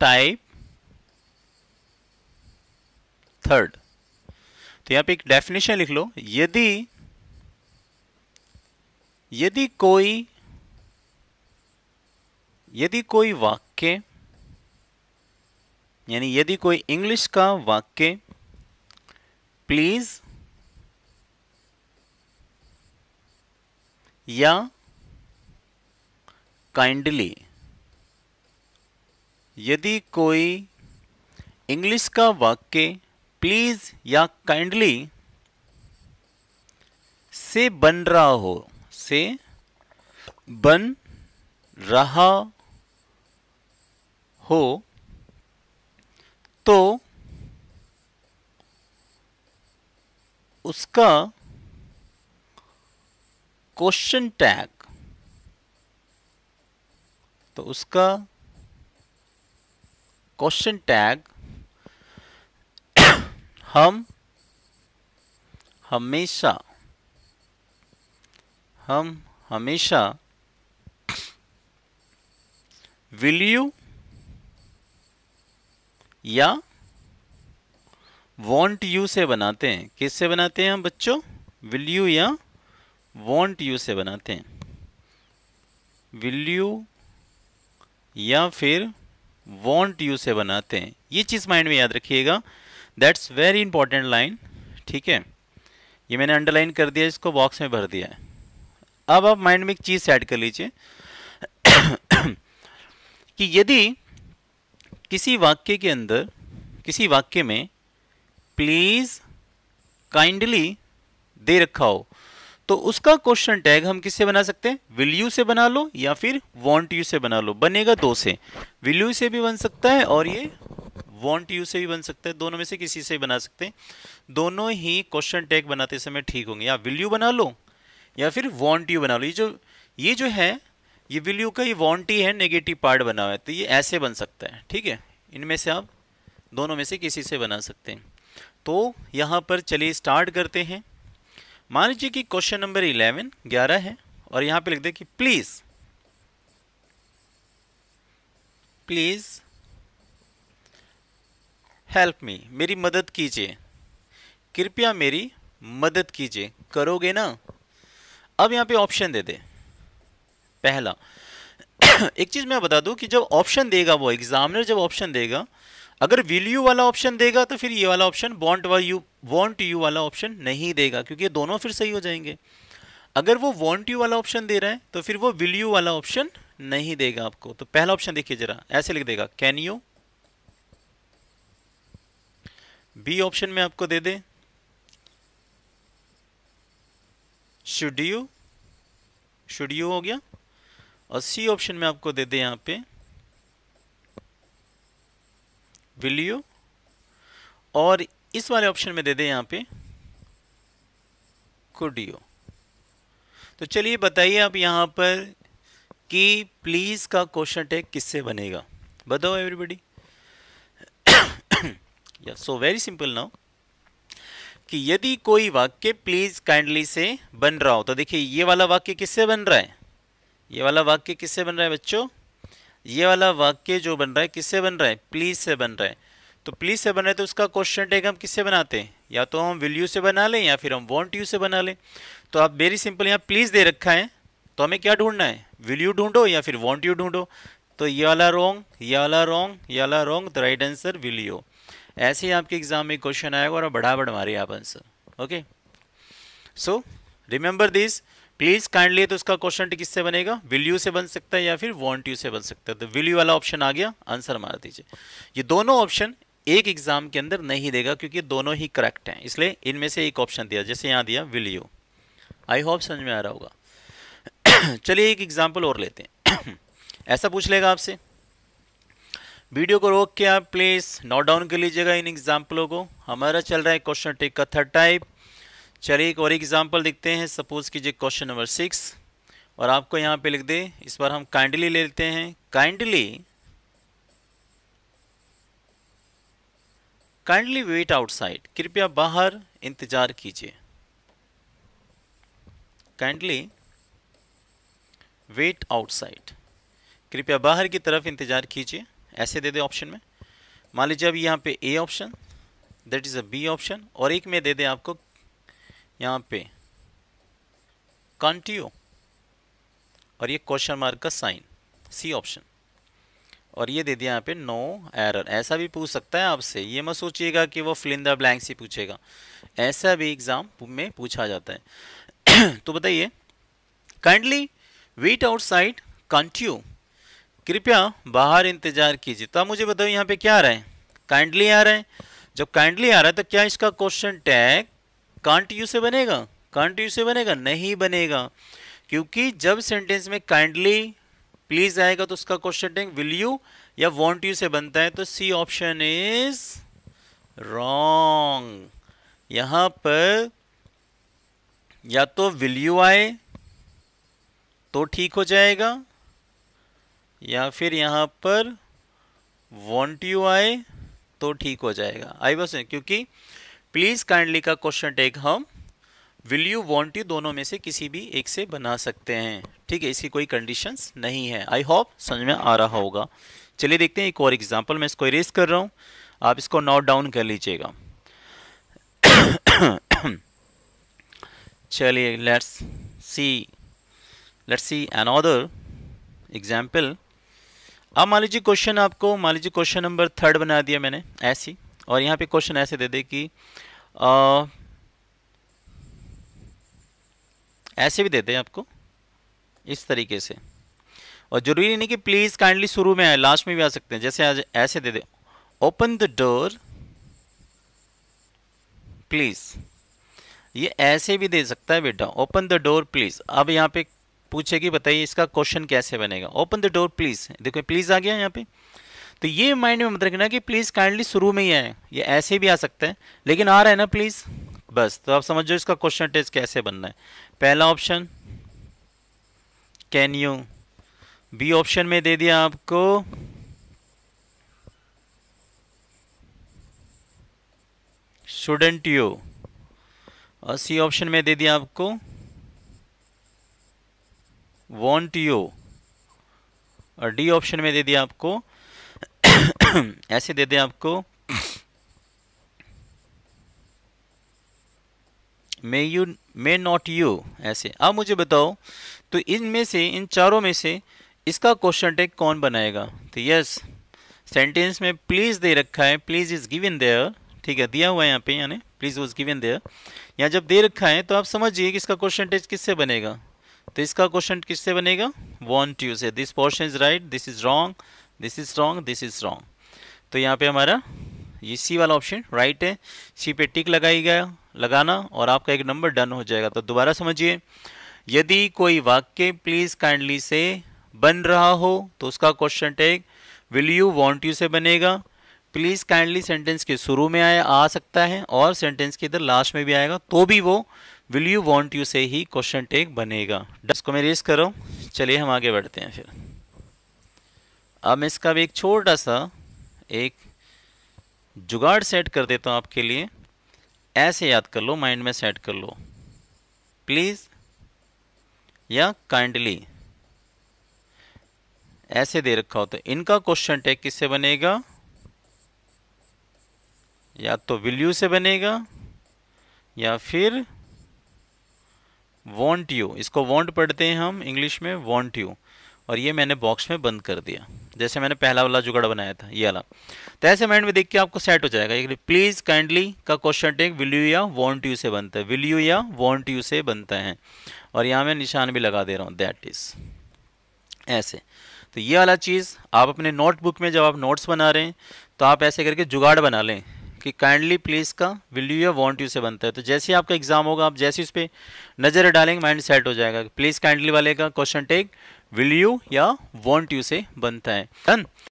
Type third. तो यहां पे एक डेफिनेशन लिख लो, यदि कोई वाक्य, यानी यदि कोई इंग्लिश का वाक्य प्लीज या काइंडली, यदि कोई इंग्लिश का वाक्य प्लीज या काइंडली से बन रहा हो तो उसका क्वेश्चन टैग, तो उसका क्वेश्चन टैग हम हमेशा विल यू या वॉन्ट यू से बनाते हैं। किससे बनाते हैं हम बच्चों? विल यू या वॉन्ट यू से बनाते हैं। विल यू या फिर वॉन्ट यू से बनाते हैं, ये चीज़ माइंड में याद रखिएगा। दैट्स वेरी इंपॉर्टेंट लाइन, ठीक है। ये मैंने अंडरलाइन कर दिया, इसको बॉक्स में भर दिया है। अब आप माइंड में एक चीज़ ऐड कर लीजिए कि यदि किसी वाक्य में प्लीज़ काइंडली दे रखा हो तो उसका क्वेश्चन टैग हम किससे बना सकते हैं? विल यू से बना लो या फिर वॉन्ट यू से बना लो। बनेगा दो से, विल यू से भी बन सकता है और ये वॉन्ट यू से भी बन सकता है। दोनों में से किसी से भी बना सकते हैं, दोनों ही क्वेश्चन टैग बनाते समय ठीक होंगे। या विल यू बना लो या फिर वॉन्ट यू बना लो। ये जो है, ये विल यू का ये वॉन्ट ही है, नेगेटिव पार्ट बना हुआ है, तो ये ऐसे बन सकता है, ठीक है। इनमें से आप दोनों में से किसी से बना सकते हैं। तो यहाँ पर चलिए स्टार्ट करते हैं। मान लीजिए कि क्वेश्चन नंबर 11 है और यहाँ पे लिख दे कि प्लीज़ हेल्प मी, मेरी मदद कीजिए, कृपया मेरी मदद कीजिए, करोगे ना। अब यहाँ पे ऑप्शन दे दे। पहला एक चीज़ मैं बता दूँ कि जब ऑप्शन देगा वो एग्जामिनर, जब ऑप्शन देगा, अगर विल यू वाला ऑप्शन देगा तो फिर ये वाला ऑप्शन वॉन्ट यू वाला ऑप्शन नहीं देगा, क्योंकि ये दोनों फिर सही हो जाएंगे। अगर वो वॉन्ट यू वाला ऑप्शन दे रहा है तो फिर वो विल यू वाला ऑप्शन नहीं देगा आपको। तो पहला ऑप्शन देखिए जरा, ऐसे लिख देगा कैन यू, बी ऑप्शन में आपको दे दे शुड यू हो गया, और सी ऑप्शन में आपको दे दे यहाँ पे विल यू, और इस वाले ऑप्शन में दे दे यहाँ पे कुड यू। तो चलिए बताइए आप यहाँ पर कि प्लीज़ का क्वेश्चन टैग किससे बनेगा, बताओ एवरीबॉडी। या सो वेरी सिंपल नाउ कि यदि कोई वाक्य प्लीज़ काइंडली से बन रहा हो, तो देखिए ये वाला वाक्य किससे बन रहा है, ये वाला वाक्य किससे बन रहा है बच्चों? ये वाला वाक्य जो बन रहा है किससे बन रहा है? प्लीज से बन रहा है। तो प्लीज से बन रहा है तो उसका क्वेश्चन टैग हम किससे बनाते हैं? या तो हम विल यू से बना लें या फिर हम वॉन्ट यू से बना लें। तो आप वेरी सिंपल, यहाँ प्लीज दे रखा है तो हमें क्या ढूंढना है? विल यू ढूंढो या फिर वॉन्ट यू ढूंढो। तो ये वाला रॉन्ग, ये वाला रॉन्ग, ये वाला wrong, the right answer will you. ऐसे ही आपके एग्जाम में क्वेश्चन आएगा और बड़ाबड़ मारिए आप answer. Okay, so remember this, please kindly तो उसका क्वेश्चन टैग किससे बनेगा? विल यू से बन सकता है या फिर वॉन्ट यू से बन सकता है। तो विल यू वाला ऑप्शन आ गया, आंसर मार दीजिए। ये दोनों ऑप्शन एक एग्जाम के अंदर नहीं देगा क्योंकि दोनों ही करेक्ट हैं, इसलिए इनमें से एक ऑप्शन दिया, जैसे यहाँ दिया विल यू। आई होप समझ में आ रहा होगा। चलिए एक एग्जाम्पल और लेते हैं। ऐसा पूछ लेगा आपसे, वीडियो को रोक के आप प्लीज़ नोट डाउन कर लीजिएगा इन एग्जाम्पलों को। हमारा चल रहा है क्वेश्चन टैग का थर्ड टाइप। चलिए एक और एग्जाम्पल देखते हैं। सपोज कीजिए क्वेश्चन नंबर 6 और आपको यहाँ पे लिख दे, इस बार हम काइंडली ले लेते हैं, काइंडली वेट आउटसाइड, कृपया बाहर इंतजार कीजिए, काइंडली वेट आउटसाइड, कृपया बाहर की तरफ इंतजार कीजिए। ऐसे दे दे ऑप्शन में। मान लीजिए अभी यहाँ पे A option, that is a B option, और एक में दे दे आपको यहाँ पे कंटिन्यू और ये क्वेश्चन मार्क का साइन, सी ऑप्शन, और ये दे दिया यहाँ पे नो एरर। ऐसा भी पूछ सकता है आपसे, ये मत सोचिएगा कि वो फिल इन द ब्लैंक्स ही पूछेगा, ऐसा भी एग्ज़ाम में पूछा जाता है। तो बताइए, काइंडली वेट आउटसाइड कंटिन्यू, कृपया बाहर इंतजार कीजिए। तो मुझे बताओ यहाँ पे क्या आ रहा है, काइंडली आ रहा है। जब काइंडली आ रहा है तो क्या इसका क्वेश्चन टैग कंटिन्यू से बनेगा? कंटिन्यू से बनेगा नहीं बनेगा, क्योंकि जब सेंटेंस में काइंडली प्लीज आएगा तो उसका क्वेश्चन टैग विल यू या वॉन्ट यू से बनता है। तो सी ऑप्शन इज रॉन्ग। यहाँ पर या तो विल यू आए तो ठीक हो जाएगा, या फिर यहाँ पर वॉन्ट यू आए तो ठीक हो जाएगा। आई बस, क्योंकि प्लीज़ काइंडली का क्वेश्चन टैग हम विल यू वॉन्ट यू दोनों में से किसी भी एक से बना सकते हैं। ठीक है, इसकी कोई कंडीशंस नहीं है। आई होप समझ में आ रहा होगा। चलिए देखते हैं एक और एग्जांपल। मैं इसको इरेज कर रहा हूँ, आप इसको नोट डाउन कर लीजिएगा। चलिए लेट्स सी अनदर एग्जाम्पल। अब मान लीजिए क्वेश्चन आपको, मान लीजिए क्वेश्चन नंबर 3 बना दिया मैंने ऐसी, और यहाँ पे क्वेश्चन ऐसे दे दे कि ऐसे भी दे दे आपको इस तरीके से। और ज़रूरी नहीं कि प्लीज़ काइंडली शुरू में आए, लास्ट में भी आ सकते हैं। जैसे आज ऐसे दे दे, ओपन द डोर प्लीज़, ये ऐसे भी दे सकता है बेटा, ओपन द डोर प्लीज़। अब यहाँ पे पूछेगी, बताइए इसका क्वेश्चन कैसे बनेगा, ओपन द डोर प्लीज़। देखो प्लीज़ आ गया यहाँ पे, तो ये माइंड में मत रखना कि प्लीज़ काइंडली शुरू में ही आए, ये ऐसे भी आ सकता है, लेकिन आ रहा है ना प्लीज़, बस। तो आप समझ जाओ इसका क्वेश्चन टैग कैसे बनना है। पहला option can you, B option में दे दिया आपको शुडंट यू, और सी ऑप्शन में दे दिया आपको वॉन्ट यू, और डी ऑप्शन में दे दिया आपको ऐसे दे दिया आपको may you may not you, ऐसे। अब मुझे बताओ, तो इनमें से, इन चारों में से इसका क्वेश्चन टैग कौन बनाएगा? तो यस, सेंटेंस में प्लीज़ दे रखा है, प्लीज़ इज़ गिवन देयर, ठीक है, दिया हुआ है यहाँ पे, यानी प्लीज़ वाज गिवन देयर। यहाँ जब दे रखा है तो आप समझिए कि इसका क्वेश्चन टैग किससे बनेगा। तो इसका क्वेश्चन किससे बनेगा? वॉन्ट यू से। This portion is right, this is wrong, this is wrong, this is wrong. तो यहाँ पे हमारा ये सी वाला ऑप्शन राइट है, सी पे टिक लगाई गया, लगाना, और आपका एक नंबर डन हो जाएगा। तो दोबारा समझिए, यदि कोई वाक्य प्लीज़ काइंडली से बन रहा हो तो उसका question tag will you won't you से बनेगा। प्लीज़ काइंडली सेंटेंस के शुरू में आया आ सकता है, और सेंटेंस के इधर लास्ट में भी आएगा तो भी वो विल यू वॉन्ट यू से ही क्वेश्चन टैग बनेगा। इसको मैं रेस कर रहा हूँ, चलिए हम आगे बढ़ते हैं। फिर अब मैं इसका भी एक छोटा सा एक जुगाड़ सेट कर देता हूँ आपके लिए, ऐसे याद कर लो, माइंड में सेट कर लो, प्लीज़ या काइंडली ऐसे दे रखा हो तो इनका क्वेश्चन टैग किससे बनेगा? या तो विल यू से बनेगा या फिर वॉन्ट यू। इसको वॉन्ट पढ़ते हैं हम इंग्लिश में, वॉन्ट यू, और ये मैंने बॉक्स में बंद कर दिया, जैसे मैंने पहला वाला जुगाड़ बनाया था ये वाला। तो ऐसे माइंड में देख के आपको सेट हो जाएगा, प्लीज़ काइंडली का क्वेश्चन टैग विल यू या वॉन्ट यू से बनता है, विल यू या वॉन्ट यू से बनता है, और यहाँ मैं निशान भी लगा दे रहा हूँ, दैट इज़ ऐसे। तो ये वाला चीज़ आप अपने नोटबुक में जब आप नोट्स बना रहे हैं तो आप ऐसे करके जुगाड़ बना लें कि काइंडली प्लीज़ का विल यू या वॉन्ट यू से बनता है। तो जैसे ही आपका एग्जाम होगा, आप जैसे उस पर नज़र डालेंगे, माइंड सेट हो जाएगा, प्लीज़ काइंडली वाले का क्वेश्चन टैग विल यू या वॉन्ट यू से बनता है।